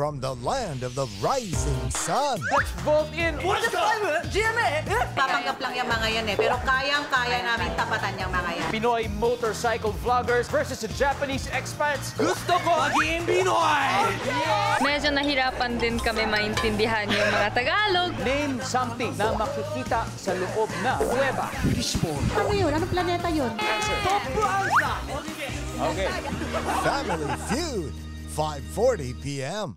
from the land of the rising sun. Let's vote in. What's the climate? GMA! Papanggap lang yung mga yan eh, pero kayang-kaya namin tapatan yung mga yan. Pinoy motorcycle vloggers versus the Japanese expats. Gusto ko maging Pinoy! Okay. Medyo nahirapan din kami maintindihan yung mga Tagalog. Name something na makikita sa loob na Nueva. Fishbowl. Ano yun? Anong planeta yun? Topo Alpha! Okay. Family Feud, 5:40 p.m.